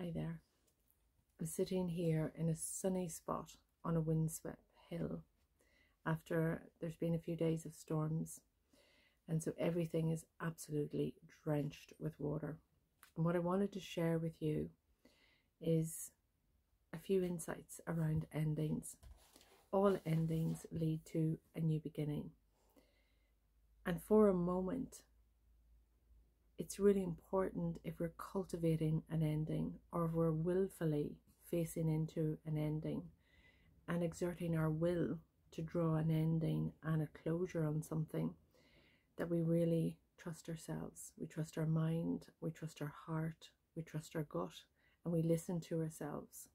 Hi there. I'm sitting here in a sunny spot on a windswept hill after there's been a few days of storms, and so everything is absolutely drenched with water. And what I wanted to share with you is a few insights around endings. All endings lead to a new beginning, and for a moment it's really important, if we're cultivating an ending or if we're willfully facing into an ending and exerting our will to draw an ending and a closure on something, that we really trust ourselves. We trust our mind, we trust our heart, we trust our gut, and we listen to ourselves.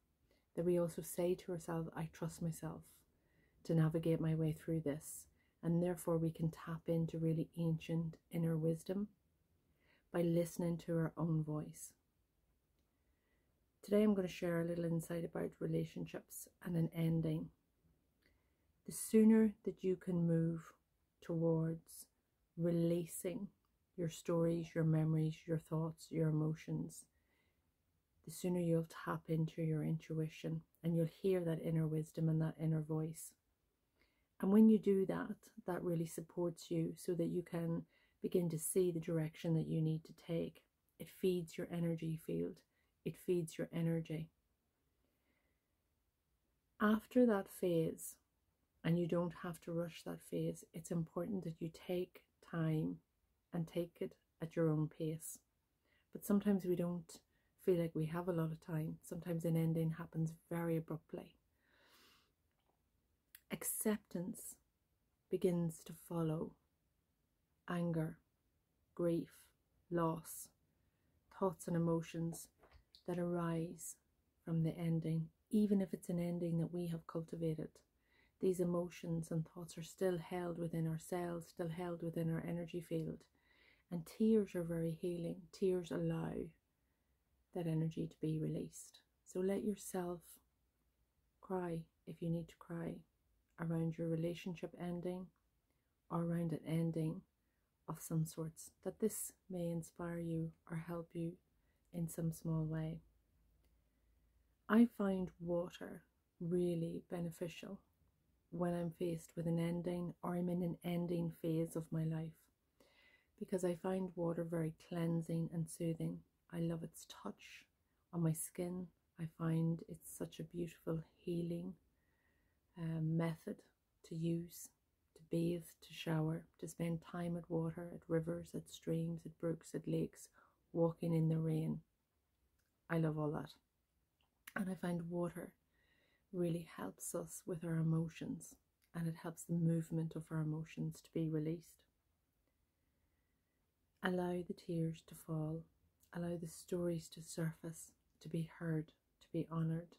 That we also say to ourselves, I trust myself to navigate my way through this. And therefore we can tap into really ancient inner wisdom by listening to our own voice. Today I'm going to share a little insight about relationships and an ending. The sooner that you can move towards releasing your stories, your memories, your thoughts, your emotions, the sooner you'll tap into your intuition and you'll hear that inner wisdom and that inner voice. And when you do that, that really supports you so that you can begin to see the direction that you need to take. It feeds your energy field. It feeds your energy. After that phase, and you don't have to rush that phase, it's important that you take time and take it at your own pace. But sometimes we don't feel like we have a lot of time. Sometimes an ending happens very abruptly. Acceptance begins to follow. Anger, grief, loss, thoughts and emotions that arise from the ending, even if it's an ending that we have cultivated. These emotions and thoughts are still held within ourselves, still held within our energy field. And tears are very healing. Tears allow that energy to be released. So let yourself cry if you need to cry around your relationship ending or around an ending of some sorts, that this may inspire you or help you in some small way. I find water really beneficial when I'm faced with an ending or I'm in an ending phase of my life, because I find water very cleansing and soothing. I love its touch on my skin. I find it's such a beautiful healing method to use. To bathe, to shower, to spend time at water, at rivers, at streams, at brooks, at lakes, walking in the rain. I love all that. And I find water really helps us with our emotions, and it helps the movement of our emotions to be released. Allow the tears to fall. Allow the stories to surface, to be heard, to be honoured.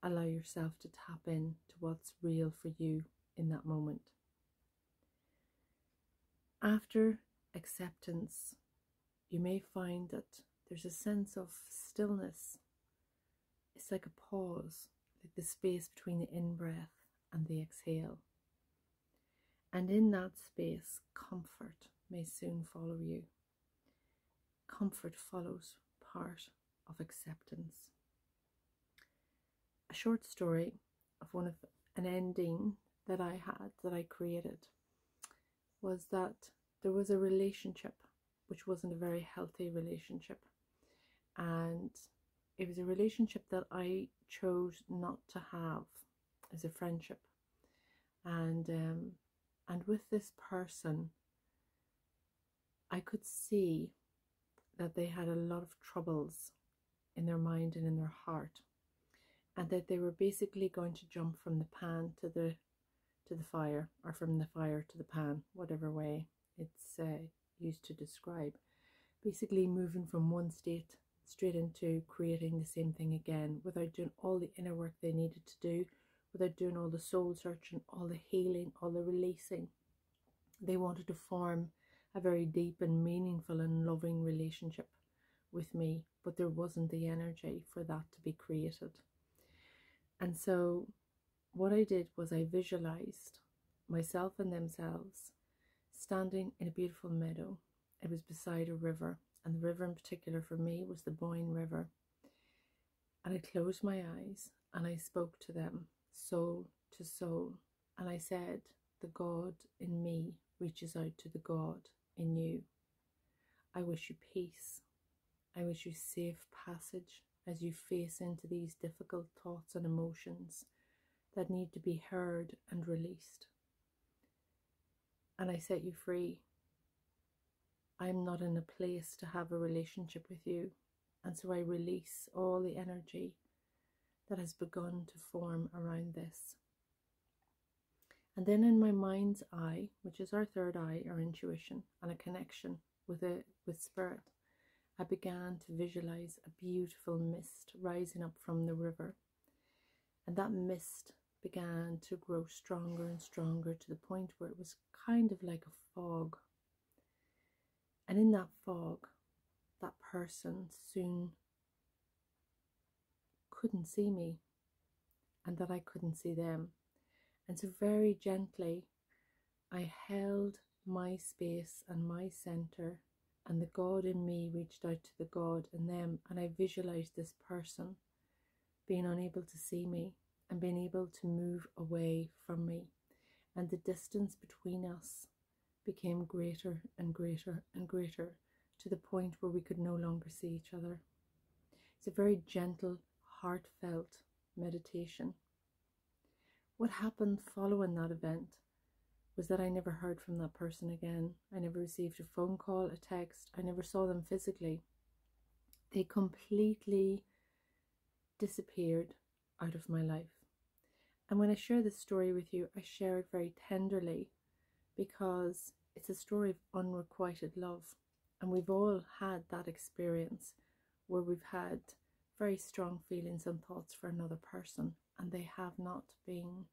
Allow yourself to tap in to what's real for you in that moment. After acceptance, you may find that there's a sense of stillness. It's like a pause, like the space between the in-breath and the exhale. And in that space, comfort may soon follow you. Comfort follows part of acceptance. A short story of an ending that I had, that I created, was that there was a relationship which wasn't a very healthy relationship, and it was a relationship that I chose not to have as a friendship. And with this person, I could see that they had a lot of troubles in their mind and in their heart, and that they were basically going to jump from the pan to the fire, or from the fire to the pan, whatever way it's used to describe. Basically moving from one state straight into creating the same thing again, without doing all the inner work they needed to do, without doing all the soul searching, all the healing, all the releasing. They wanted to form a very deep and meaningful and loving relationship with me, but there wasn't the energy for that to be created. And so what I did was I visualized myself and themselves standing in a beautiful meadow. It was beside a river, and the river in particular for me was the Boyne River. And I closed my eyes and I spoke to them, soul to soul. And I said, the God in me reaches out to the God in you. I wish you peace. I wish you safe passage as you face into these difficult thoughts and emotions that need to be heard and released. And I set you free. I'm not in a place to have a relationship with you. And so I release all the energy that has begun to form around this. And then in my mind's eye, which is our third eye, our intuition, and a connection with spirit, I began to visualize a beautiful mist rising up from the river. And that mist began to grow stronger and stronger to the point where it was kind of like a fog. And in that fog, that person soon couldn't see me, and that I couldn't see them. And so very gently, I held my space and my center, and the God in me reached out to the God in them, and I visualized this person being unable to see me and being able to move away from me. And the distance between us became greater and greater and greater, to the point where we could no longer see each other. It's a very gentle, heartfelt meditation. What happened following that event was that I never heard from that person again. I never received a phone call, a text. I never saw them physically. They completely disappeared out of my life. And when I share this story with you, I share it very tenderly, because it's a story of unrequited love. And we've all had that experience where we've had very strong feelings and thoughts for another person, and they have not been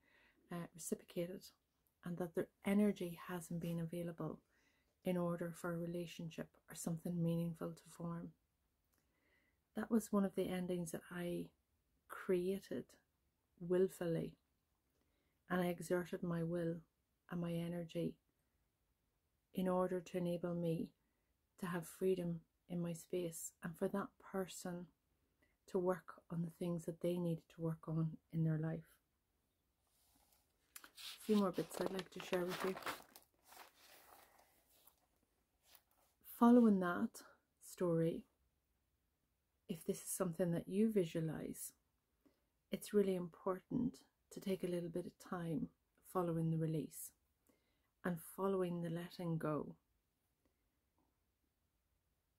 reciprocated, and that their energy hasn't been available in order for a relationship or something meaningful to form. That was one of the endings that I created willfully, and I exerted my will and my energy in order to enable me to have freedom in my space, and for that person to work on the things that they needed to work on in their life. A few more bits I'd like to share with you. Following that story, if this is something that you visualize, it's really important to take a little bit of time following the release and following the letting go.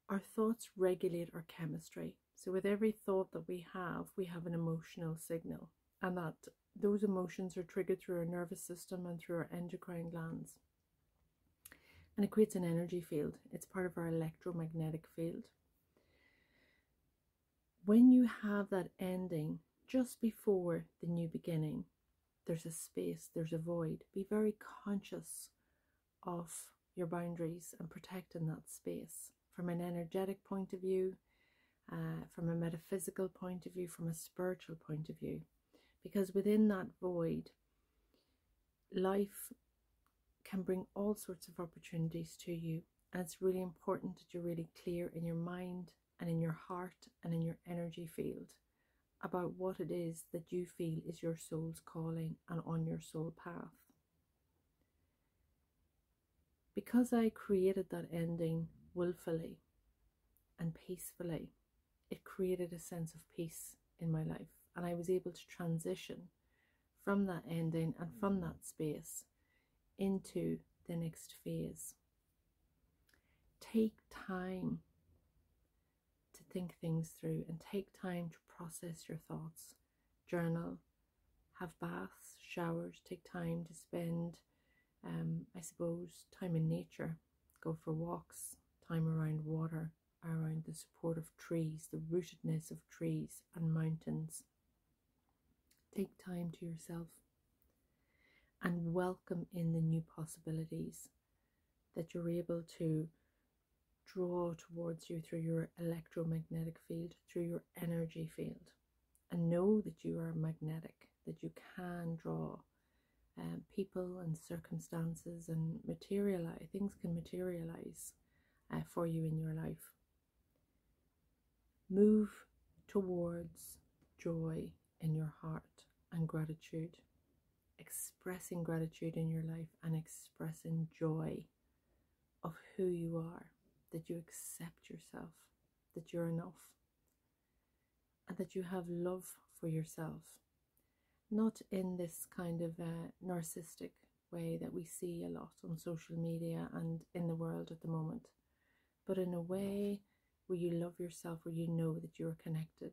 Our thoughts regulate our chemistry. So with every thought that we have an emotional signal, and that those emotions are triggered through our nervous system and through our endocrine glands. And it creates an energy field. It's part of our electromagnetic field. When you have that ending just before the new beginning, there's a space, there's a void. Be very conscious of your boundaries and protecting that space. From an energetic point of view, from a metaphysical point of view, from a spiritual point of view. Because within that void, life can bring all sorts of opportunities to you. And it's really important that you're really clear in your mind and in your heart and in your energy field about what it is that you feel is your soul's calling and on your soul path. Because I created that ending willfully and peacefully, it created a sense of peace in my life, and I was able to transition from that ending and from that space into the next phase. Take time to think things through and take time to process your thoughts. Journal, have baths, showers, take time to spend, I suppose, time in nature. Go for walks, time around water, around the support of trees, the rootedness of trees and mountains. Take time to yourself and welcome in the new possibilities that you're able to draw towards you through your electromagnetic field, through your energy field. And know that you are magnetic, that you can draw people and circumstances and materialize, things can materialize for you in your life. Move towards joy in your heart and gratitude, expressing gratitude in your life and expressing joy of who you are, that you accept yourself, that you're enough, and that you have love for yourself, not in this kind of narcissistic way that we see a lot on social media and in the world at the moment, but in a way where you love yourself, where you know that you're connected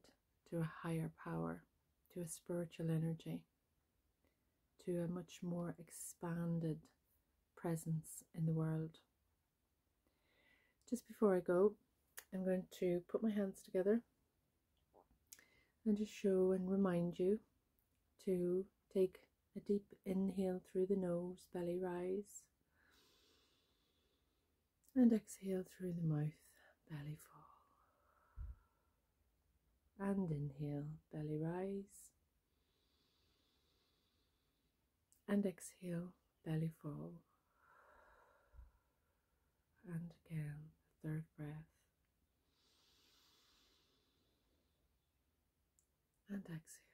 to a higher power, to a spiritual energy, to a much more expanded presence in the world. Just before I go, I'm going to put my hands together and just show and remind you to take a deep inhale through the nose, belly rise, and exhale through the mouth, belly fall. And inhale, belly rise, and exhale, belly fall. And again, the third breath. And exhale.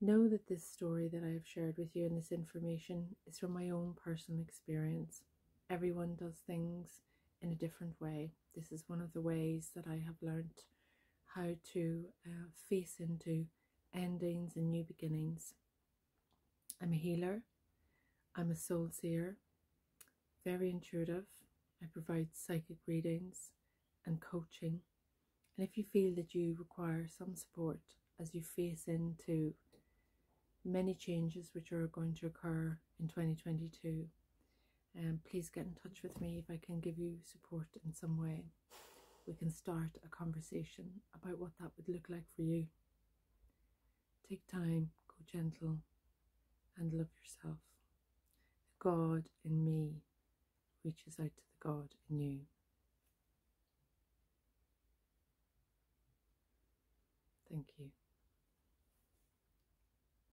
Know that this story that I have shared with you and this information is from my own personal experience. Everyone does things in a different way. This is one of the ways that I have learnt how to face into endings and new beginnings. I'm a healer. I'm a soul seer. Very intuitive. I provide psychic readings and coaching. And if you feel that you require some support as you face into many changes which are going to occur in 2022, please get in touch with me if I can give you support in some way. We can start a conversation about what that would look like for you. Take time, go gentle, and love yourself. The God in me reaches out to the God in you. Thank you.